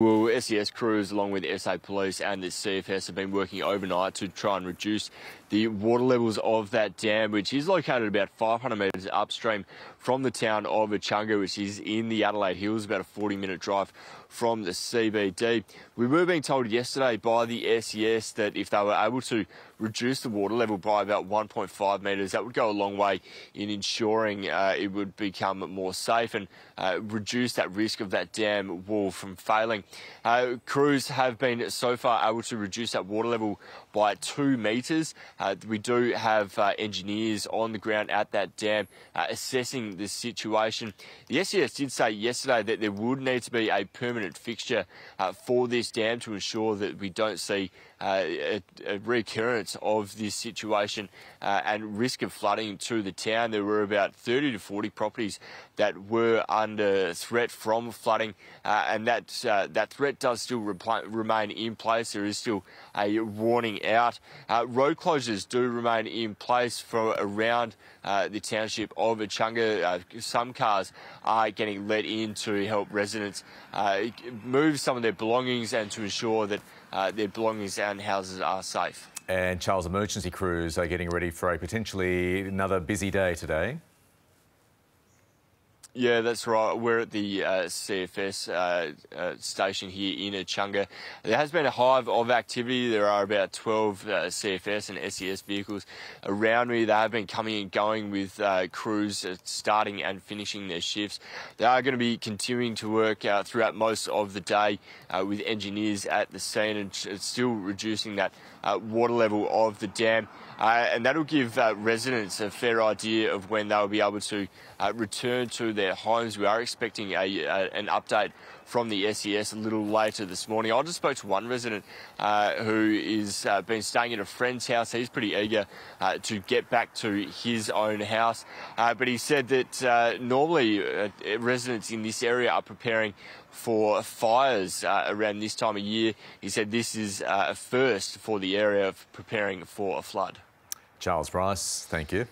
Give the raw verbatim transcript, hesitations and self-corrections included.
Well, S E S crews along with S A Police and the C F S have been working overnight to try and reduce the water levels of that dam, which is located about five hundred metres upstream from the town of Echunga, which is in the Adelaide Hills, about a forty minute drive from the C B D. We were being told yesterday by the S E S that if they were able to reduce the water level by about one point five metres, that would go a long way in ensuring uh, it would become more safe and uh, reduce that risk of that dam wall from failing. Uh, crews have been so far able to reduce that water level by two metres. Uh, we do have uh, engineers on the ground at that dam uh, assessing the situation. The S E S did say yesterday that there would need to be a permanent fixture uh, for this dam to ensure that we don't see uh, a, a recurrence of this situation uh, and risk of flooding to the town. There were about thirty to forty properties that were under threat from flooding, uh, and that uh, that threat does still remain in place. There is still a warning out. Uh, road closures do remain in place for around uh, the township of Echunga. Uh, some cars are getting let in to help residents uh, move some of their belongings and to ensure that uh, their belongings and houses are safe. And Charles, emergency crews are getting ready for a potentially another busy day today. Yeah, that's right. We're at the uh, C F S uh, uh, station here in Echunga. There has been a hive of activity. There are about twelve uh, C F S and S E S vehicles around me. They have been coming and going with uh, crews starting and finishing their shifts. They are going to be continuing to work uh, throughout most of the day uh, with engineers at the scene and still reducing that uh, water level of the dam. Uh, and that'll give uh, residents a fair idea of when they'll be able to uh, return to their homes. We are expecting a, a, an update from the S E S a little later this morning. I just spoke to one resident uh, who is uh, been staying at a friend's house. He's pretty eager uh, to get back to his own house, uh, but he said that uh, normally uh, residents in this area are preparing for fires uh, around this time of year. He said this is uh, a first for the area of preparing for a flood. Charles Bryce, thank you.